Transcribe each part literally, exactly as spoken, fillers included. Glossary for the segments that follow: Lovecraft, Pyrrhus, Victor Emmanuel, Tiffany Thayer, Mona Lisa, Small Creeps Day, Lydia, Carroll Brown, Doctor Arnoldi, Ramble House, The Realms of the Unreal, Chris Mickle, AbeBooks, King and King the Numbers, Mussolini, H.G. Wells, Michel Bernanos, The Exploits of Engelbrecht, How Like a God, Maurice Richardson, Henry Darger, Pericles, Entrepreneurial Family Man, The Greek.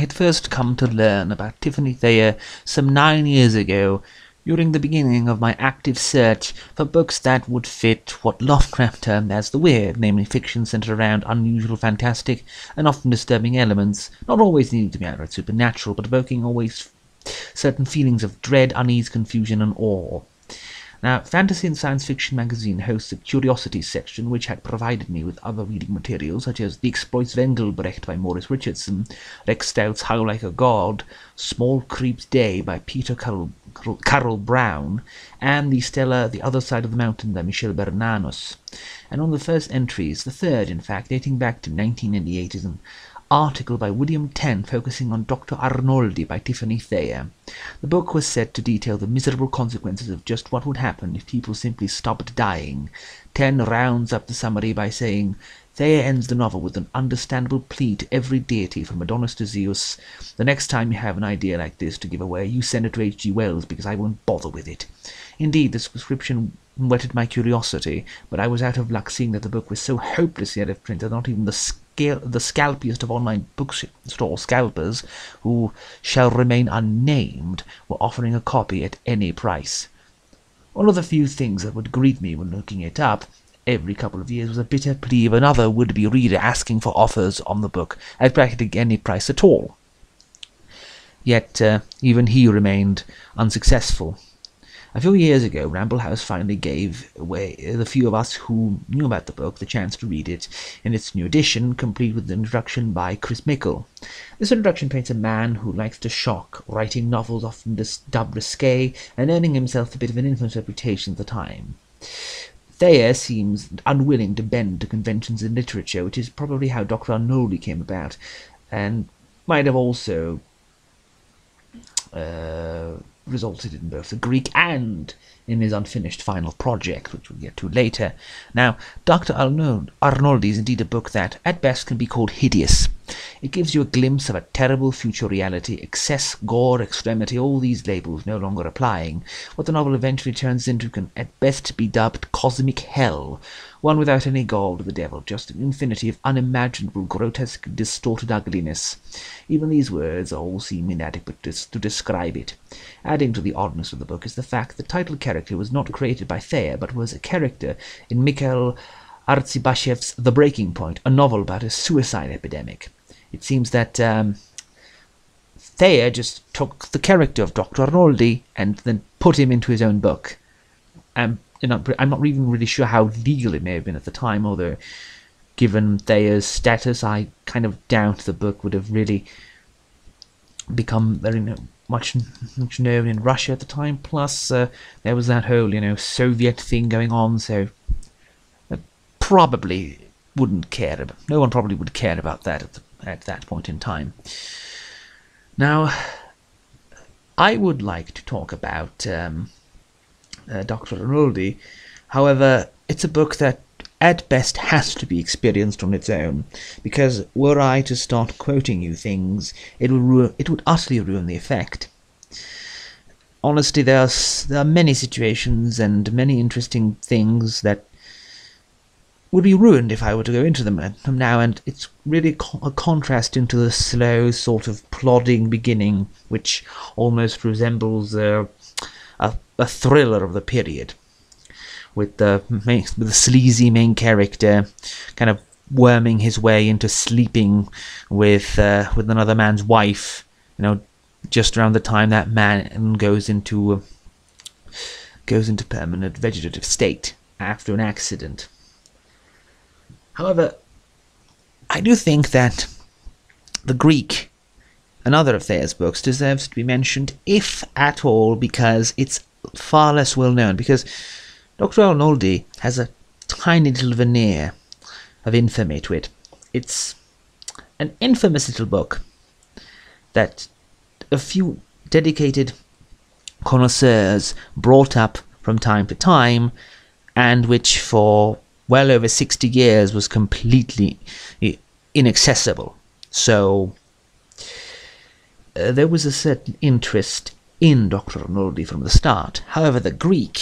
had first come to learn about Tiffany Thayer some nine years ago, during the beginning of my active search for books that would fit what Lovecraft termed as the weird, namely fiction centered around unusual, fantastic, and often disturbing elements, not always needing to be outright supernatural, but evoking always certain feelings of dread, unease, confusion, and awe. Now, Fantasy and Science Fiction Magazine hosts a Curiosities section which had provided me with other reading materials such as The Exploits of Engelbrecht by Maurice Richardson, Rex Stout's How Like a God, Small Creeps Day by Peter Carroll, Carroll Brown, and The Stella, The Other Side of the Mountain by Michel Bernanos. And on the first entries, the third in fact, dating back to nineteen ninety-eight, is an article by William Tenn focusing on Doctor Arnoldi by Tiffany Thayer. The book was said to detail the miserable consequences of just what would happen if people simply stopped dying. Tenn rounds up the summary by saying, Thayer ends the novel with an understandable plea to every deity, from Adonis to Zeus. The next time you have an idea like this to give away, you send it to H G Wells, because I won't bother with it. Indeed, this description whetted my curiosity, but I was out of luck, seeing that the book was so hopelessly out of print that not even the sc the scalpiest of online bookstore scalpers, who shall remain unnamed, were offering a copy at any price. One of the few things that would grieve me when looking it up every couple of years was a bitter plea of another would-be reader asking for offers on the book at practically any price at all. Yet uh, even he remained unsuccessful. A few years ago, Ramble House finally gave away the few of us who knew about the book the chance to read it in its new edition, complete with an introduction by Chris Mickle. This introduction paints a man who likes to shock, writing novels often dubbed risque, and earning himself a bit of an infamous reputation at the time. Thayer seems unwilling to bend to conventions in literature, which is probably how Doctor Arnoldi came about, and might have also Uh, resulted in both the Greek and in his unfinished final project, which we'll get to later. Now, Doctor Arnoldi is indeed a book that, at best, can be called hideous. It gives you a glimpse of a terrible future reality, excess, gore, extremity, all these labels no longer applying. What the novel eventually turns into can, at best, be dubbed cosmic hell, one without any god or the devil, just an infinity of unimaginable, grotesque, distorted ugliness. Even these words all seem inadequate to describe it. Adding to the oddness of the book is the fact the title character was not created by Thayer, but was a character in Mikhail Artzybashev's The Breaking Point, a novel about a suicide epidemic. It seems that um, Thayer just took the character of Doctor Arnoldi and then put him into his own book. Um, I'm not even really sure how legal it may have been at the time, although given Thayer's status, I kind of doubt the book would have really become very much, much known in Russia at the time. Plus, uh, there was that whole, you know, Soviet thing going on, so I probably wouldn't care about, no one probably would care about that at, the, at that point in time. Now, I would like to talk about Um, Uh, Doctor Arnoldi. However, it's a book that at best has to be experienced on its own, because were I to start quoting you things, it would ruin, it would utterly ruin the effect. Honestly, there are, there are many situations and many interesting things that would be ruined if I were to go into them now, and it's really a contrast into the slow, sort of plodding beginning, which almost resembles uh, a a thriller of the period, with the, main, with the sleazy main character kind of worming his way into sleeping with uh, with another man's wife, you know, just around the time that man goes into uh, goes into permanent vegetative state after an accident. However, I do think that The Greek, another of Thayer's books, deserves to be mentioned, if at all, because it's far less well known, because Doctor Arnoldi has a tiny little veneer of infamy to it. It's an infamous little book that a few dedicated connoisseurs brought up from time to time, and which for well over sixty years was completely inaccessible. So uh, there was a certain interest in Doctor Arnoldi from the start. However, The Greek,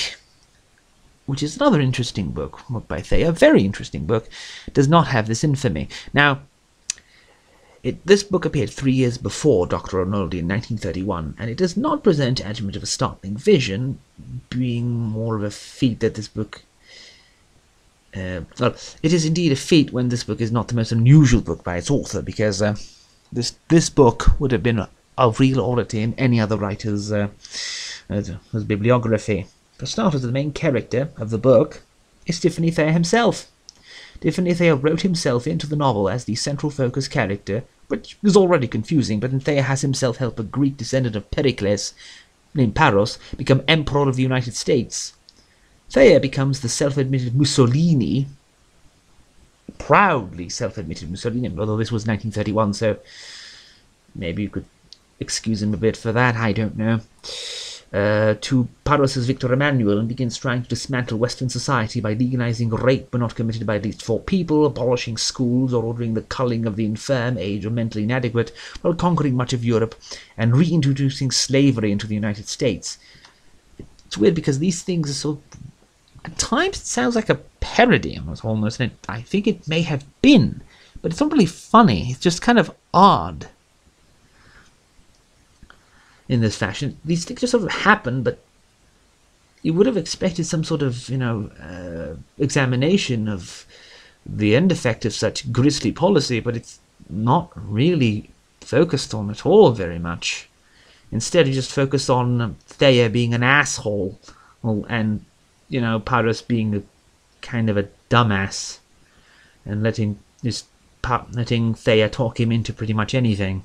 which is another interesting book by Thayer, a very interesting book, does not have this infamy. Now, It, this book appeared three years before Doctor Arnoldi in nineteen thirty-one, and it does not present Adamant of a startling vision, being more of a feat that this book... Uh, well, it is indeed a feat when this book is not the most unusual book by its author, because uh, this this book would have been a, a real oddity in any other writer's uh, uh, his bibliography. For starters, the main character of the book is Tiffany Thayer himself. Tiffany Thayer wrote himself into the novel as the central focus character, which was already confusing, but then Thayer has himself helped a Greek descendant of Pericles, named Paros, become Emperor of the United States. Thayer becomes the self-admitted Mussolini, proudly self-admitted Mussolini, although this was nineteen thirty-one, so maybe you could excuse him a bit for that, I don't know. Uh, to Pyrrhus' Victor Emmanuel, and begins trying to dismantle Western society by legalizing rape when not committed by at least four people, abolishing schools, or ordering the culling of the infirm, aged, or mentally inadequate, while conquering much of Europe and reintroducing slavery into the United States. It's weird because these things are so... At times it sounds like a parody, almost, and I think it may have been, but it's not really funny, it's just kind of odd. In this fashion, these things just sort of happen, but you would have expected some sort of, you know, uh, examination of the end effect of such grisly policy, but it's not really focused on at all very much. Instead, you just focus on Thayer being an asshole, and, you know, Pyrrhus being a kind of a dumbass, and letting just letting Thayer talk him into pretty much anything.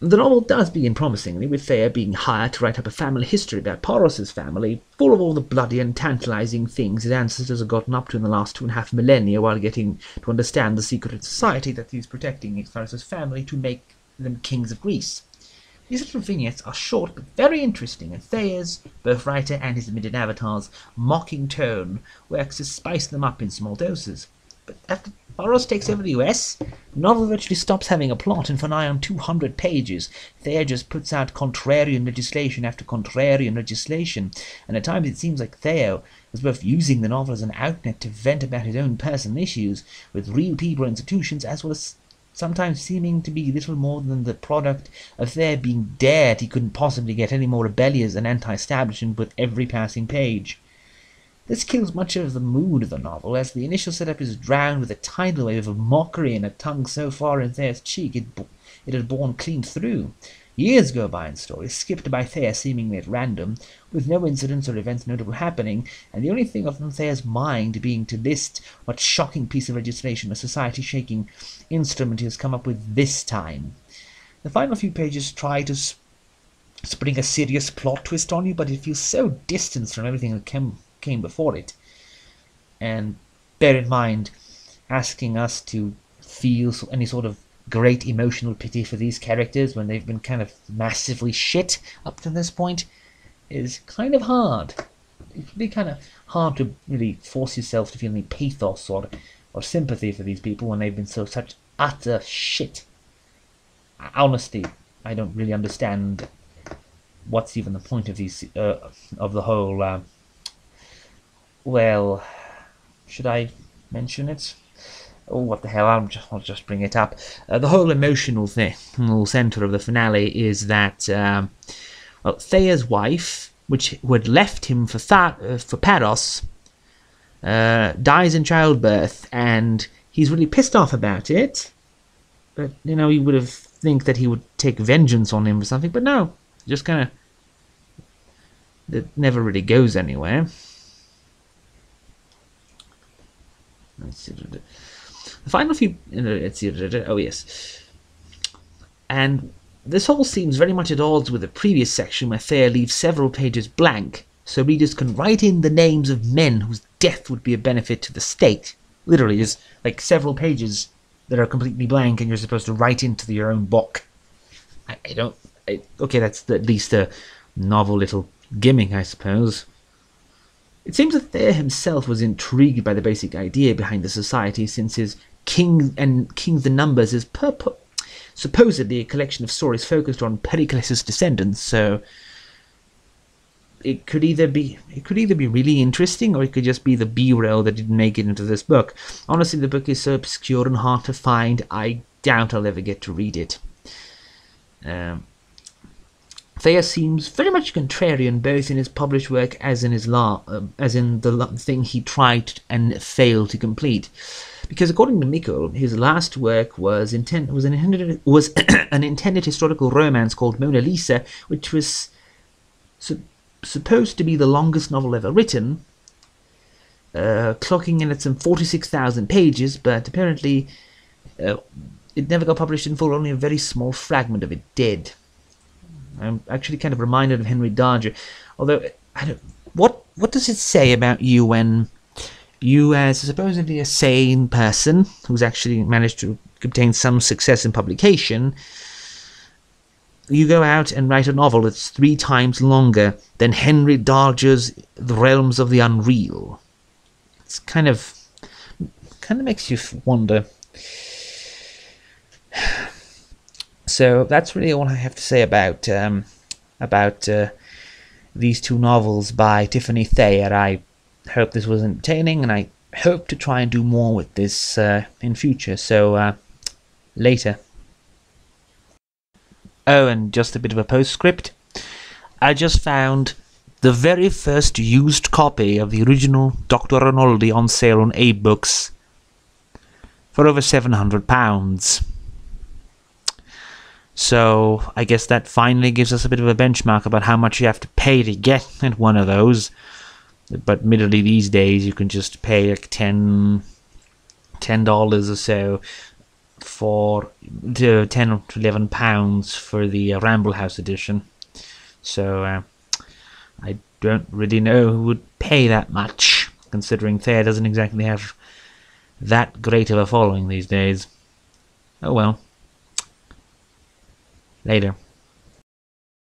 The novel does begin promisingly, with Thayer being hired to write up a family history about Paros' family, full of all the bloody and tantalizing things his ancestors have gotten up to in the last two and a half millennia, while getting to understand the secret society that he is protecting as far as his family to make them kings of Greece. These little vignettes are short but very interesting, and Thayer's, both writer and his admitted avatars, mocking tone works to spice them up in small doses. But after Paros takes over the U S, the novel virtually stops having a plot, and for nigh on two hundred pages, Thayer just puts out contrarian legislation after contrarian legislation, and at times it seems like Thayer is both using the novel as an outlet to vent about his own personal issues with real people and institutions, as well as sometimes seeming to be little more than the product of Thayer being dared he couldn't possibly get any more rebellious and anti-establishment with every passing page. This kills much of the mood of the novel, as the initial setup is drowned with a tidal wave of mockery and a tongue so far in Thayer's cheek it, it had borne clean through. Years go by in stories, skipped by Thayer seemingly at random, with no incidents or events notable happening, and the only thing on Thayer's mind being to list what shocking piece of legislation or society-shaking instrument he has come up with this time. The final few pages try to sp spring a serious plot twist on you, but it feels so distanced from everything that came... came before it, and bear in mind, asking us to feel any sort of great emotional pity for these characters when they've been kind of massively shit up to this point is kind of hard. It would be kind of hard to really force yourself to feel any pathos or, or sympathy for these people when they've been so such utter shit. Honestly, I don't really understand what's even the point of these uh, of the whole. Uh, Well, should I mention it? Oh, what the hell, I'm just, I'll just bring it up. Uh, the whole emotional thing, the whole centre of the finale is that, um, well, Thayer's wife, which who had left him for, Th uh, for Paros, uh, dies in childbirth, and he's really pissed off about it. But, you know, you would have think that he would take vengeance on him or something, but no, just kind of, it never really goes anywhere. The final few... Oh, yes. And this whole seems very much at odds with the previous section where Thayer leaves several pages blank, so readers can write in the names of men whose death would be a benefit to the state. Literally, there's like several pages that are completely blank and you're supposed to write into your own book. I, I don't... I, okay, that's at least a novel little gimmick, I suppose. It seems that Thayer himself was intrigued by the basic idea behind the society, since his King and King the Numbers is purpo supposedly a collection of stories focused on Pericles' descendants. So it could either be it could either be really interesting, or it could just be the B-roll that didn't make it into this book. Honestly, the book is so obscure and hard to find. I doubt I'll ever get to read it. Um, Thayer seems very much contrarian, both in his published work as in his la uh, as in the thing he tried and failed to complete. Because according to Michel, his last work was intent was an intended was an intended historical romance called Mona Lisa, which was su supposed to be the longest novel ever written, uh, clocking in at some forty-six thousand pages. But apparently, uh, it never got published in full. Only a very small fragment of it did. I'm actually kind of reminded of Henry Darger, although I don't. What what does it say about you when you, as supposedly a sane person who's actually managed to obtain some success in publication, you go out and write a novel that's three times longer than Henry Darger's *The Realms of the Unreal*? It's kind of kind of makes you wonder. So that's really all I have to say about um, about uh, these two novels by Tiffany Thayer. I hope this was entertaining, and I hope to try and do more with this uh, in future. So uh, later. Oh, and just a bit of a postscript. I just found the very first used copy of the original Doctor Arnoldi on sale on AbeBooks for over seven hundred pounds. So I guess that finally gives us a bit of a benchmark about how much you have to pay to get at one of those. But admittedly, these days you can just pay like ten, ten dollars or so for to ten or eleven pounds for the uh, Ramble House edition. So uh, I don't really know who would pay that much, considering Thayer doesn't exactly have that great of a following these days. Oh well. Later.